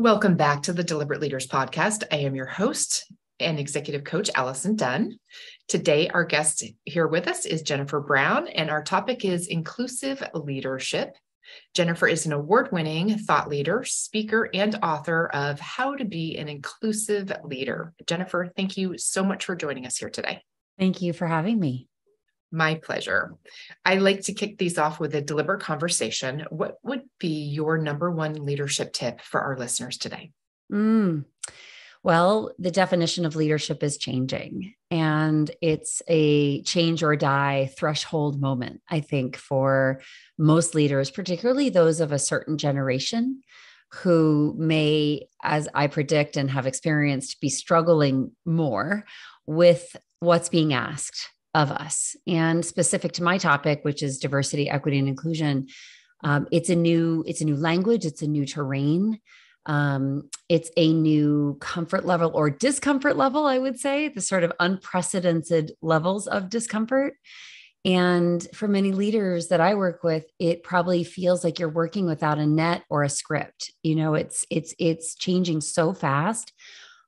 Welcome back to the Deliberate Leaders Podcast. I am your host and executive coach, Allison Dunn. Today, our guest here with us is Jennifer Brown, and our topic is inclusive leadership. Jennifer is an award-winning thought leader, speaker, and author of How to Be an Inclusive Leader. Jennifer, thank you so much for joining us here today. Thank you for having me. My pleasure. I like to kick these off with a deliberate conversation. What would be your number one leadership tip for our listeners today? Well, the definition of leadership is changing, and it's a change or die threshold moment, I think, for most leaders, particularly those of a certain generation who may, as I predict and have experienced, be struggling more with what's being asked of us. And specific to my topic, which is diversity, equity, and inclusion, it's a new language, it's a new terrain. It's a new comfort level or discomfort level, I would say, the sort of unprecedented levels of discomfort. And for many leaders that I work with, it probably feels like you're working without a net or a script. You know, it's changing so fast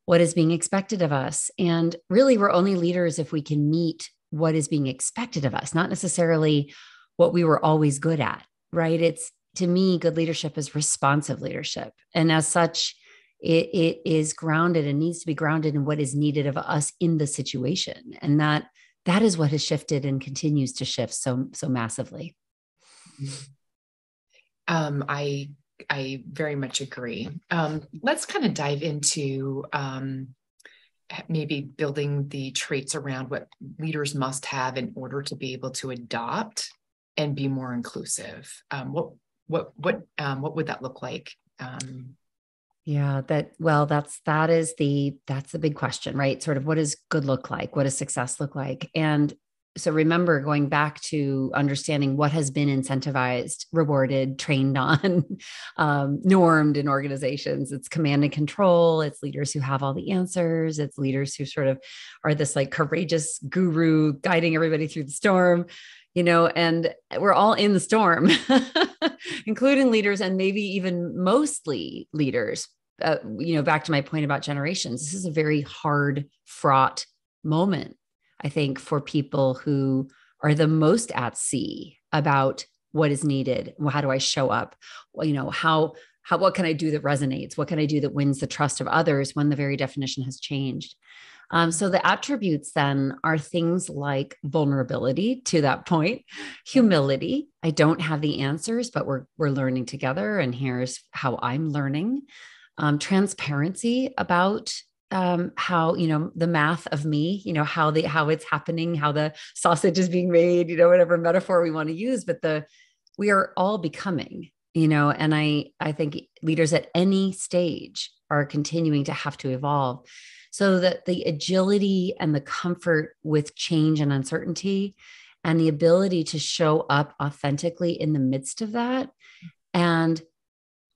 what is being expected of us. And really, we're only leaders if we can meet what is being expected of us, not necessarily what we were always good at, right? To me, good leadership is responsive leadership. And as such, it is grounded and needs to be grounded in what is needed of us in the situation. And that is what has shifted and continues to shift so massively. I very much agree. Let's kind of dive into maybe building the traits around what leaders must have in order to be able to adopt and be more inclusive. What would that look like? That's the big question, right? Sort of what does good look like? What does success look like? And so remember, going back to understanding what has been incentivized, rewarded, trained on, normed in organizations. It's command and control. It's leaders who have all the answers. It's leaders who sort of are this like courageous guru guiding everybody through the storm. You know, and we're all in the storm, including leaders and maybe even mostly leaders. Back to my point about generations, this is a very hard, fraught moment, I think, for people who are the most at sea about what is needed. How do I show up? What can I do that resonates? What can I do that wins the trust of others when the very definition has changed? So the attributes then are things like vulnerability, to that point, humility. I don't have the answers, but we're learning together, and here's how I'm learning. Transparency about how, the math of me, how it's happening, how the sausage is being made, whatever metaphor we want to use, but we are all becoming, and I think leaders at any stage are continuing to have to evolve. So that the agility and the comfort with change and uncertainty and the ability to show up authentically in the midst of that and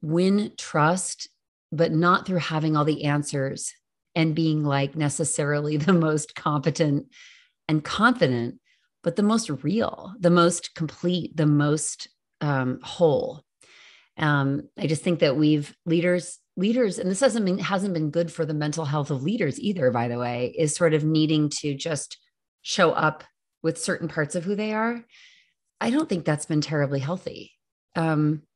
win trust, but not through having all the answers and being like necessarily the most competent and confident, but the most real, the most complete, the most whole. I just think that leaders, and this hasn't been good for the mental health of leaders either, by the way, is sort of needing to just show up with certain parts of who they are. I don't think that's been terribly healthy.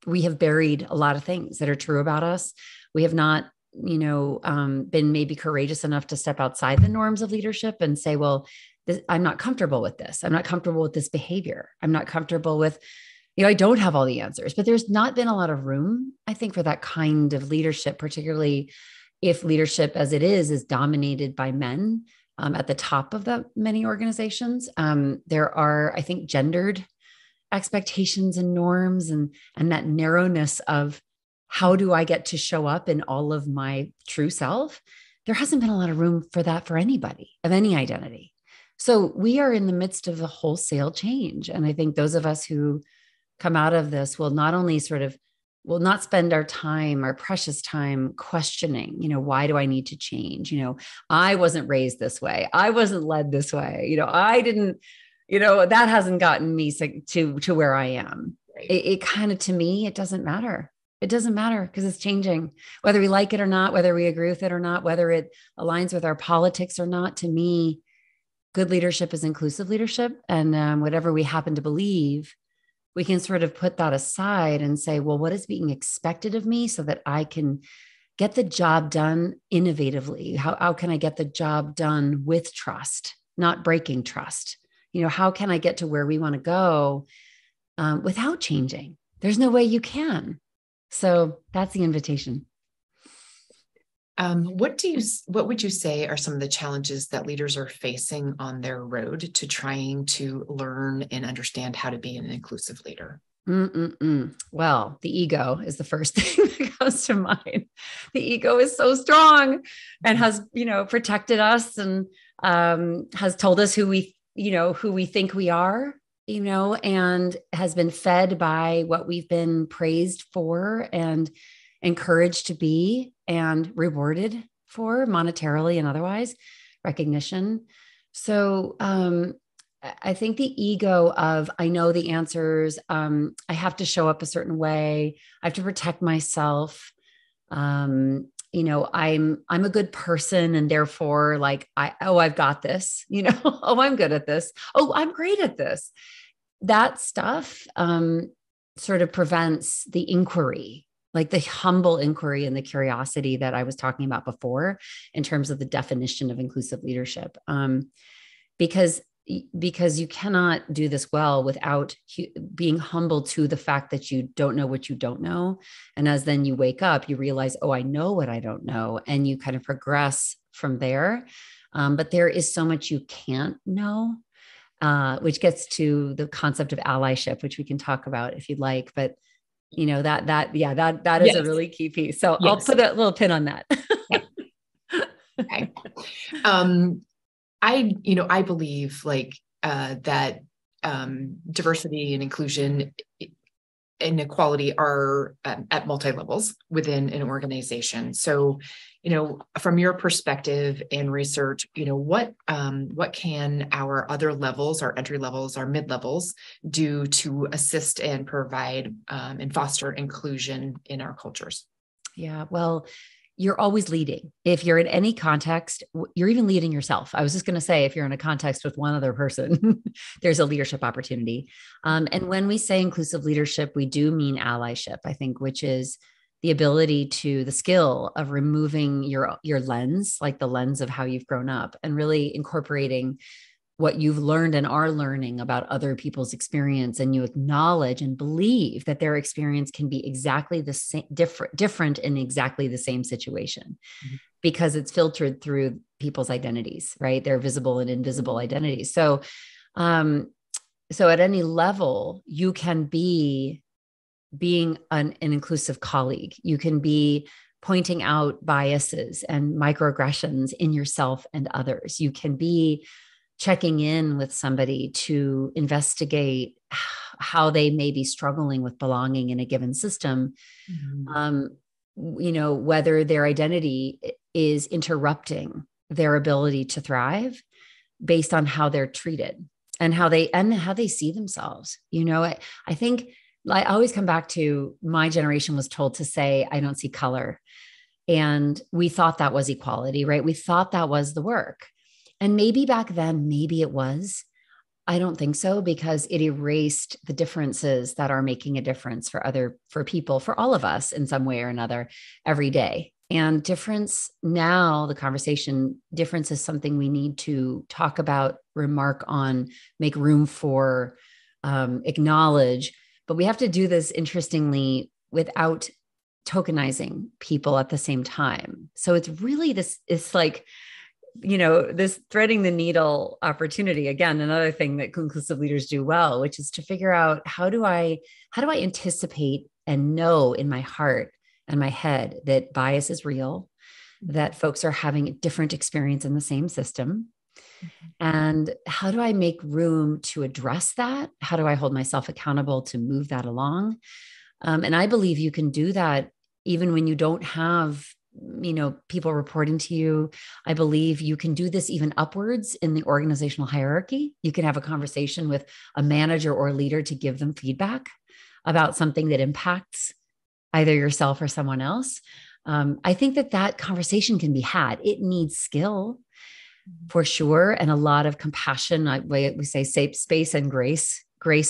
We have buried a lot of things that are true about us. We have not, been maybe courageous enough to step outside the norms of leadership and say, well, I'm not comfortable with this. I'm not comfortable with this behavior. I'm not comfortable with I don't have all the answers, but there's not been a lot of room, I think, for that kind of leadership, particularly if leadership as it is dominated by men at the top of the many organizations. There are, I think, gendered expectations and norms and that narrowness of how do I get to show up in all of my true self? There hasn't been a lot of room for that for anybody of any identity. So we are in the midst of a wholesale change. And I think those of us who come out of this will not spend our precious time questioning, why do I need to change? I wasn't raised this way. I wasn't led this way. I didn't, that hasn't gotten me to where I am. Right. It kind of, to me, it doesn't matter. It doesn't matter because it's changing, whether we like it or not, whether we agree with it or not, whether it aligns with our politics or not. To me, good leadership is inclusive leadership. And whatever we happen to believe, we can sort of put that aside and say, well, what is being expected of me so that I can get the job done innovatively? How can I get the job done with trust, not breaking trust? You know, how can I get to where we want to go without changing? There's no way you can. So that's the invitation. What would you say are some of the challenges that leaders are facing on their road to trying to learn and understand how to be an inclusive leader? Well, the ego is the first thing that comes to mind. The ego is so strong and has, protected us and has told us who we think we are, and has been fed by what we've been praised for and encouraged to be and rewarded for monetarily and otherwise, recognition. So, I think the ego of, I know the answers. I have to show up a certain way. I have to protect myself. I'm a good person. And therefore I've got this, oh, I'm good at this. Oh, I'm great at this. That stuff, sort of prevents the inquiry, like the humble inquiry and the curiosity that I was talking about before in terms of the definition of inclusive leadership. Because you cannot do this well without being humble to the fact that you don't know what you don't know. And as then you wake up, you realize, oh, I know what I don't know. And you kind of progress from there. But there is so much you can't know, which gets to the concept of allyship, which we can talk about if you'd like, but that is a really key piece. So yes. I'll put a little pin on that. Okay. I believe diversity and inclusion and equality are at multi levels within an organization. So, from your perspective and research, what can our other levels, our entry levels, our mid levels do to assist and provide and foster inclusion in our cultures? Yeah, well, you're always leading. If you're in any context, you're even leading yourself. I was just going to say, if you're in a context with one other person, there's a leadership opportunity. And when we say inclusive leadership, we do mean allyship, I think, which is the ability to the skill of removing your lens, like the lens of how you've grown up, and really incorporating what you've learned and are learning about other people's experience. And you acknowledge and believe that their experience can be exactly the same, different in exactly the same situation, mm-hmm. because it's filtered through people's identities, right? Their visible and invisible identities. So, so at any level, you can be being an inclusive colleague. You can be pointing out biases and microaggressions in yourself and others. You can be checking in with somebody to investigate how they may be struggling with belonging in a given system, mm-hmm. Whether their identity is interrupting their ability to thrive based on how they're treated and how they see themselves. I think I always come back to my generation was told to say, I don't see color. And we thought that was equality, right? We thought that was the work. And maybe back then, maybe it was. I don't think so, because it erased the differences that are making a difference for people, for all of us in some way or another every day. And difference now, the conversation, difference is something we need to talk about, remark on, make room for, acknowledge. But we have to do this, interestingly, without tokenizing people at the same time. So it's really this, it's like, this threading the needle opportunity, again, another thing that inclusive leaders do well, which is to figure out how do I anticipate and know in my heart and my head that bias is real, that folks are having a different experience in the same system. And how do I make room to address that? How do I hold myself accountable to move that along? And I believe you can do that even when you don't have people reporting to you. I believe you can do this even upwards in the organizational hierarchy. You can have a conversation with a manager or a leader to give them feedback about something that impacts either yourself or someone else. I think that conversation can be had. It needs skill for sure. And a lot of compassion. We say safe space and grace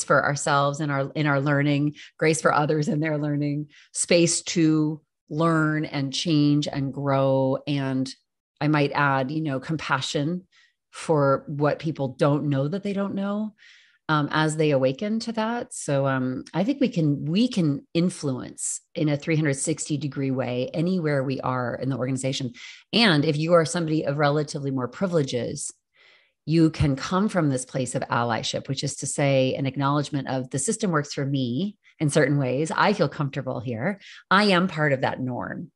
for ourselves and in our learning, grace for others in their learning, space to learn and change and grow. And I might add, compassion for what people don't know that they don't know, as they awaken to that. So I think we can influence in a 360-degree way anywhere we are in the organization. And if you are somebody of relatively more privileges, you can come from this place of allyship, which is to say an acknowledgement of the system works for me in certain ways. I feel comfortable here. I am part of that norm.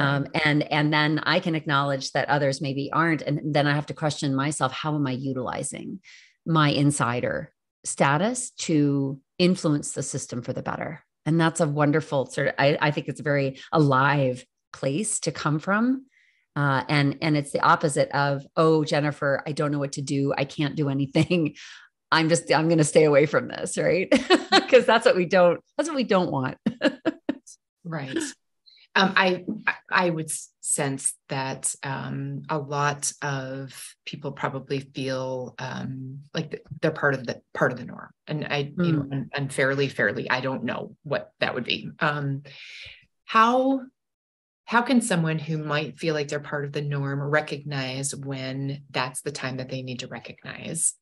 And then I can acknowledge that others maybe aren't. And then I have to question myself, how am I utilizing my insider status to influence the system for the better? And that's a wonderful sort of, I think it's a very alive place to come from. And it's the opposite of, oh, Jennifer, I don't know what to do. I can't do anything. I'm going to stay away from this. Right. Cause that's what we don't want. Right. I would sense that a lot of people probably feel like they're part of the norm, and unfairly, I don't know what that would be. How can someone who might feel like they're part of the norm recognize when that's the time that they need to recognize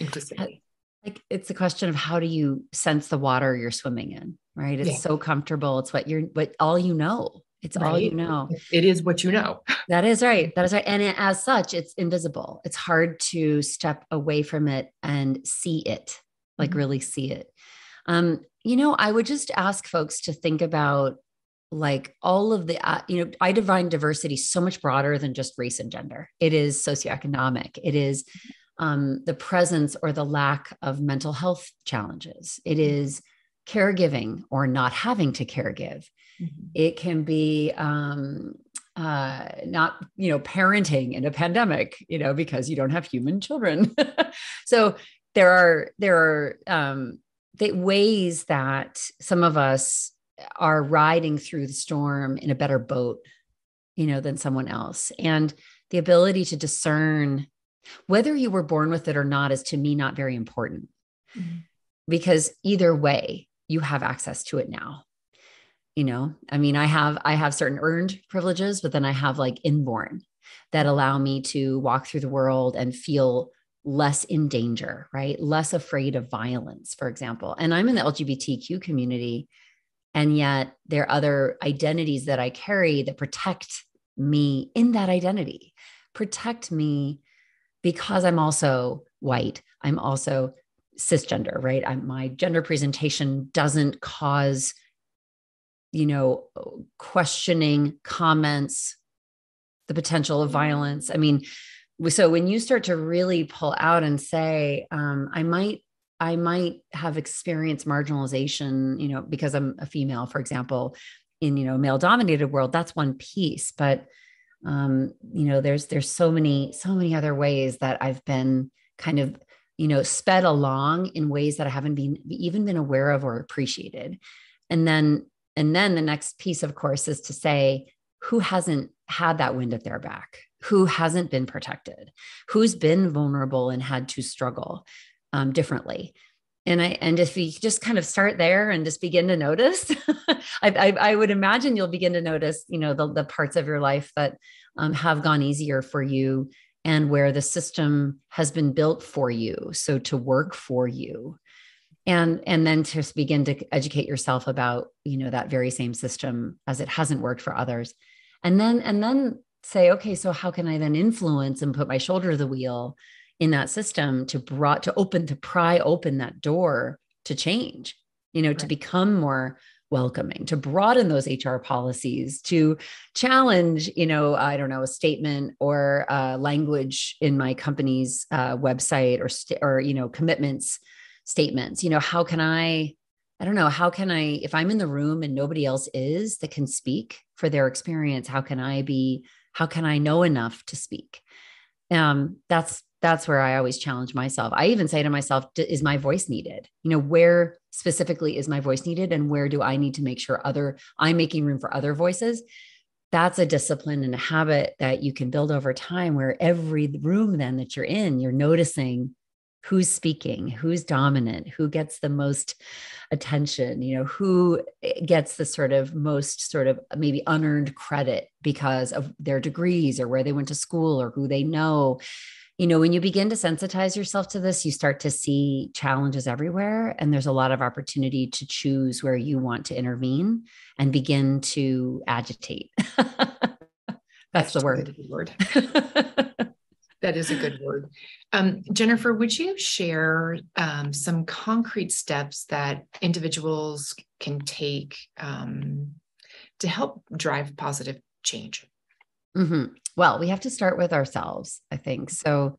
inclusivity? Like, it's a question of how do you sense the water you're swimming in, right? It's so comfortable. It's what all you know. It's right. All you know. It is what you know. That is right. And as such, it's invisible. It's hard to step away from it and see it, like really see it. I would just ask folks to think about like all of the, I define diversity so much broader than just race and gender. It is socioeconomic. It is the presence or the lack of mental health challenges. It is caregiving or not having to caregive. Mm-hmm. It can be not, parenting in a pandemic, because you don't have human children. So there are ways that some of us are riding through the storm in a better boat, than someone else. And the ability to discern whether you were born with it or not is, to me, not very important, because either way you have access to it now. I have certain earned privileges, but then I have like inborn that allow me to walk through the world and feel less in danger, right? Less afraid of violence, for example. And I'm in the LGBTQ community, and yet there are other identities that I carry that protect me in that identity, protect me because I'm also white, I'm also cisgender, right? My gender presentation doesn't cause, questioning, comments, the potential of violence. So when you start to really pull out and say, I might have experienced marginalization, because I'm a female, for example, in, male-dominated world, that's one piece, but there's so many other ways that I've been kind of, sped along in ways that I haven't even been aware of or appreciated. And then the next piece, of course, is to say, who hasn't had that wind at their back? Who hasn't been protected? Who's been vulnerable and had to struggle differently? And if you just kind of start there and just begin to notice, I would imagine you'll begin to notice, the parts of your life that have gone easier for you and where the system has been built for you. So to work for you, and then to begin to educate yourself about, that very same system as it hasn't worked for others. And then say, okay, so how can I then influence and put my shoulder to the wheel in that system to pry open that door to change, right. To become more welcoming, to broaden those HR policies, to challenge, a statement or language in my company's website or commitments, statements, how can I, if I'm in the room and nobody else is that can speak for their experience, how can I know enough to speak? That's that's where I always challenge myself. I even say to myself, is my voice needed? You know, where specifically is my voice needed? And where do I need to make sure I'm making room for other voices? That's a discipline and a habit that you can build over time, where every room then that you're in, you're noticing who's speaking, who's dominant, who gets the most attention, you know, who gets the sort of most sort of maybe unearned credit because of their degrees or where they went to school or who they know. You know, when you begin to sensitize yourself to this, you start to see challenges everywhere. And there's a lot of opportunity to choose where you want to intervene and begin to agitate. That's the word. That is a good word. Jennifer, would you share some concrete steps that individuals can take to help drive positive change? Mm-hmm. Well, we have to start with ourselves, I think. So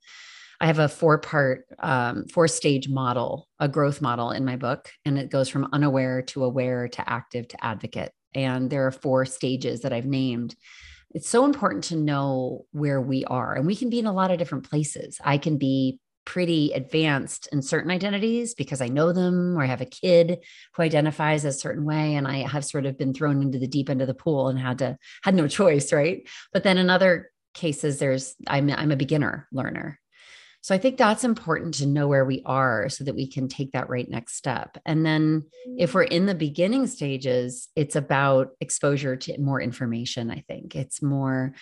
I have a four-stage model, a growth model in my book, and it goes from unaware to aware to active to advocate. And there are four stages that I've named. It's so important to know where we are, and we can be in a lot of different places. I can be pretty advanced in certain identities because I know them, or I have a kid who identifies a certain way, and I have sort of been thrown into the deep end of the pool and had no choice, right? But then in other cases, I'm a beginner learner. So I think that's important to know where we are so that we can take that right next step. And then if we're in the beginning stages, it's about exposure to more information. I think it's more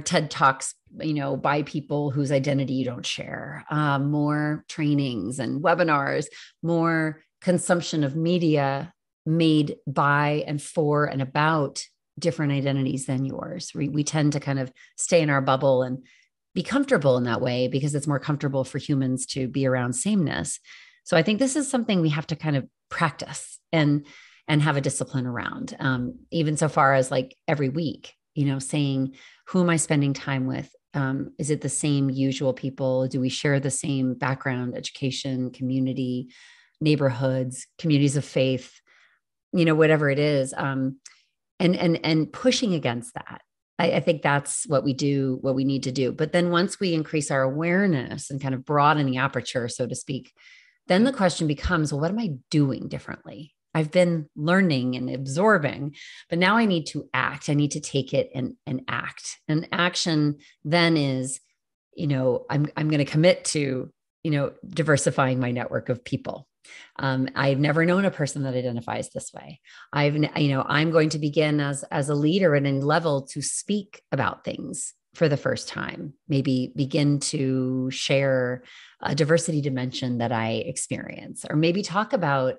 TED Talks, you know, by people whose identity you don't share, more trainings and webinars, more consumption of media made by and for and about different identities than yours. We tend to kind of stay in our bubble and be comfortable in that way because it's more comfortable for humans to be around sameness. So I think this is something we have to kind of practice and have a discipline around, even so far as like every week, you know, saying, who am I spending time with? Is it the same usual people? Do we share the same background, education, community, neighborhoods, communities of faith, you know, whatever it is, and pushing against that. I think that's what we need to do. But then once we increase our awareness and kind of broaden the aperture, so to speak, then the question becomes, well, what am I doing differently? I've been learning and absorbing, but now I need to act. I need to take it and act. And action then is, you know, I'm going to commit to, you know, diversifying my network of people. I've never known a person that identifies this way. I'm going to begin as a leader at any level to speak about things for the first time, maybe begin to share a diversity dimension that I experience, or maybe talk about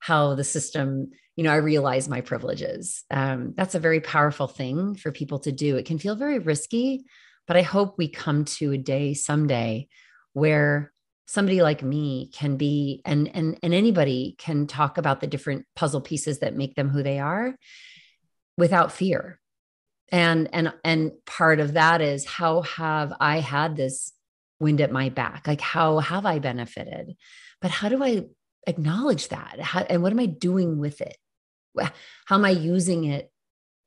how the system, you know, I realize my privileges. That's a very powerful thing for people to do. It can feel very risky, but I hope we come to a day someday where somebody like me can be, and anybody can talk about the different puzzle pieces that make them who they are without fear. And part of that is, how have I had this wind at my back? Like, how have I benefited? But how do I acknowledge that? And what am I doing with it? How am I using it?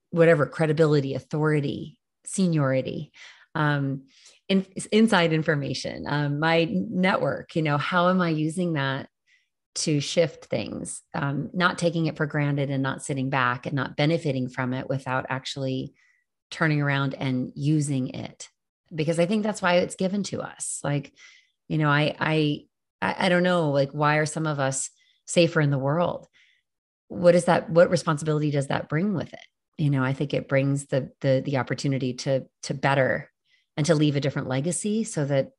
Whatever credibility, authority, seniority, inside information, my network, you know, how am I using that to shift things? Not taking it for granted and not sitting back and not benefiting from it without actually turning around and using it. Because I think that's why it's given to us. Like, you know, I don't know, like, why are some of us safer in the world? What is that? What responsibility does that bring with it? You know, I think it brings the opportunity to better and to leave a different legacy so that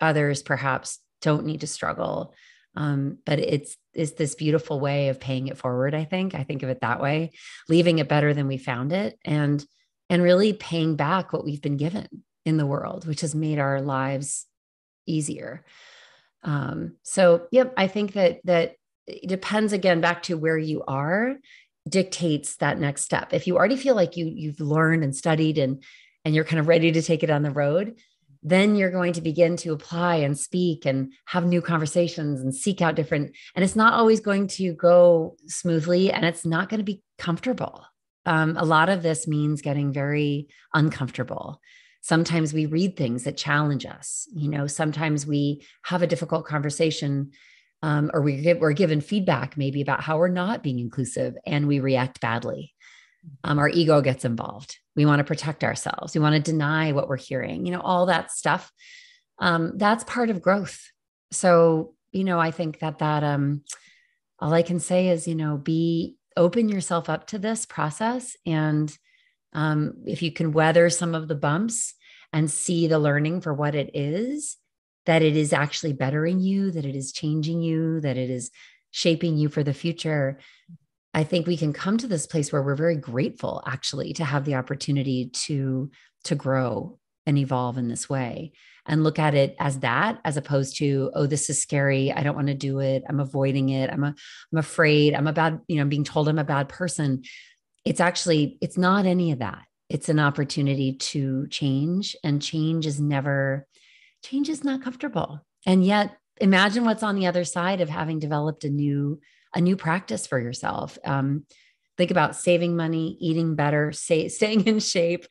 others perhaps don't need to struggle. But it's this beautiful way of paying it forward, I think. I think of it that way, leaving it better than we found it, and really paying back what we've been given in the world, which has made our lives easier. So, yep, I think that it depends, again, back to where you are, dictates that next step. If you already feel like you've learned and studied and you're kind of ready to take it on the road, then you're going to begin to apply and speak and have new conversations and seek out different, and it's not always going to go smoothly, and it's not going to be comfortable. A lot of this means getting very uncomfortable. Sometimes we read things that challenge us. You know, sometimes we have a difficult conversation or we're given feedback maybe about how we're not being inclusive and we react badly. Our ego gets involved. We want to protect ourselves. We want to deny what we're hearing, you know, all that stuff. That's part of growth. So, you know, I think that all I can say is, you know, open yourself up to this process. And if you can weather some of the bumps and see the learning for what it is, that it is actually bettering you, that it is changing you, that it is shaping you for the future, I think we can come to this place where we're very grateful actually to have the opportunity to grow and evolve in this way and look at it as that, as opposed to, oh, this is scary. I don't want to do it. I'm avoiding it. I'm afraid. I'm a bad, you know, being told I'm a bad person. It's not any of that. It's an opportunity to change, and change is not comfortable. And yet imagine what's on the other side of having developed a new practice for yourself. Think about saving money, eating better, staying in shape.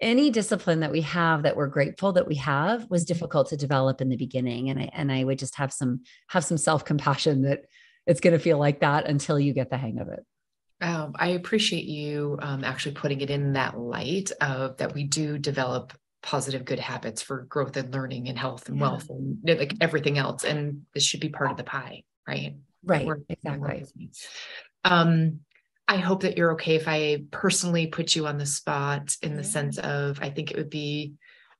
Any discipline that we have that we're grateful that we have was difficult to develop in the beginning. And I would just have some self-compassion that it's going to feel like that until you get the hang of it. Oh, I appreciate you actually putting it in that light of that we do develop positive, good habits for growth and learning and health and wealth and like everything else. And this should be part of the pie, right? Right. Exactly. I hope that you're okay if I personally put you on the spot in the sense of, I think it would be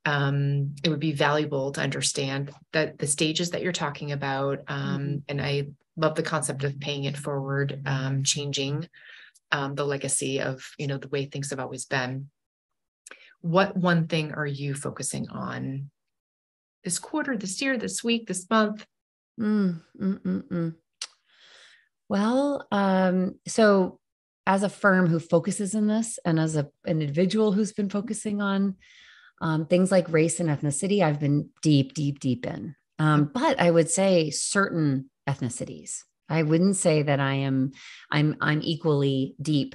valuable to understand that the stages that you're talking about, and I love the concept of paying it forward, changing, the legacy of, you know, the way things have always been. What one thing are you focusing on this quarter, this year, this week, this month? Well, so as a firm who focuses on this and as an individual who's been focusing on things like race and ethnicity, I've been deep in. But I would say certain ethnicities. I wouldn't say that I'm equally deep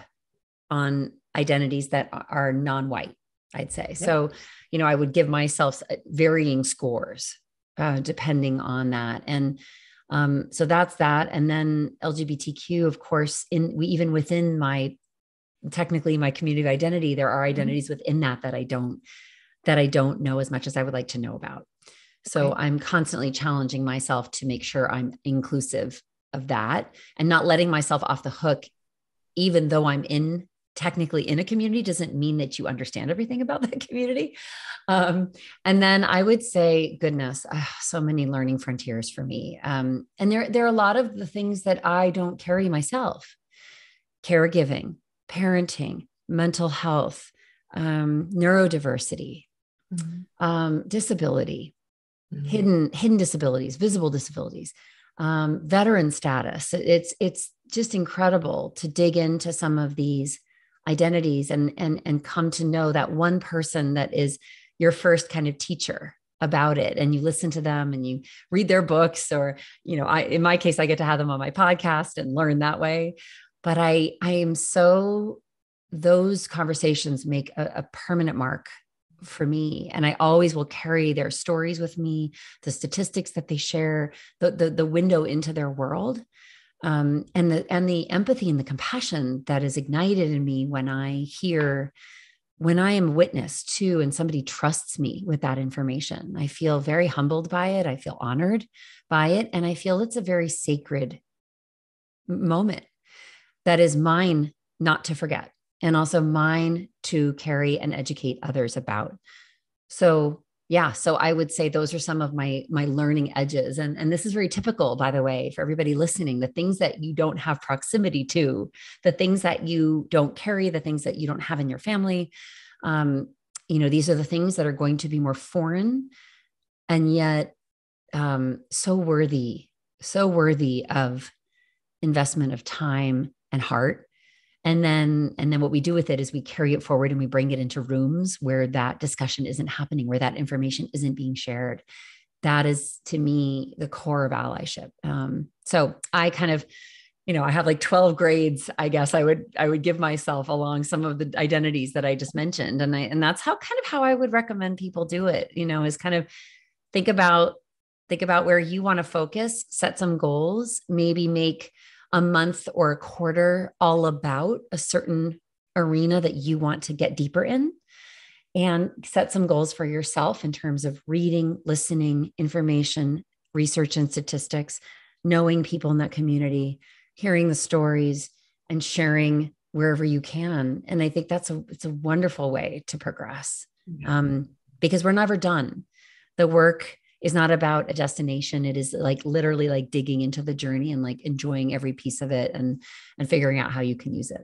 on identities that are non-white, I'd say. Yep. So, you know, I would give myself varying scores depending on that. And so that's that. And then LGBTQ, of course, even within my community of identity, there are identities within that I don't know as much as I would like to know about. So I'm constantly challenging myself to make sure I'm inclusive of that and not letting myself off the hook, even though I'm technically in a community doesn't mean that you understand everything about that community. And then I would say, goodness, so many learning frontiers for me. And there are a lot of the things that I don't carry myself: caregiving, parenting, mental health, neurodiversity, disability, hidden disabilities, visible disabilities, veteran status. It's just incredible to dig into some of these identities and come to know that one person that is your first kind of teacher about it. And you listen to them and you read their books, or, you know, in my case, I get to have them on my podcast and learn that way. But those conversations make a permanent mark for me. And I always will carry their stories with me, the statistics that they share, the window into their world. And the empathy and the compassion that is ignited in me when I am witness to, and somebody trusts me with that information, I feel very humbled by it. I feel honored by it. And I feel it's a very sacred moment that is mine not to forget, and also mine to carry and educate others about. So I would say those are some of my learning edges. And this is very typical, by the way, for everybody listening, the things that you don't have proximity to, the things that you don't carry, the things that you don't have in your family. You know, these are the things that are going to be more foreign and yet so worthy of investment of time and heart. And then what we do with it is we carry it forward and we bring it into rooms where that discussion isn't happening, where that information isn't being shared. That is, to me, the core of allyship. So I kind of you know, I have like 12 grades, I guess I would give myself along some of the identities that I just mentioned. And that's how I would recommend people do it, you know, is kind of think about where you want to focus, set some goals, maybe make a month or a quarter all about a certain arena that you want to get deeper in, and set some goals for yourself in terms of reading, listening, information, research and statistics, knowing people in that community, hearing the stories, and sharing wherever you can. And I think it's a wonderful way to progress, because we're never done. The work is not about a destination. It is like literally like digging into the journey and like enjoying every piece of it and figuring out how you can use it.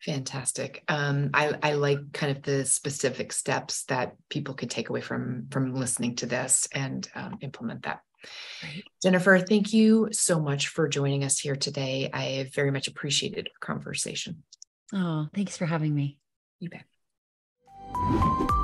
Fantastic. I like kind of the specific steps that people could take away from listening to this and implement that. Right. Jennifer, thank you so much for joining us here today. I very much appreciated our conversation. Oh, thanks for having me. You bet.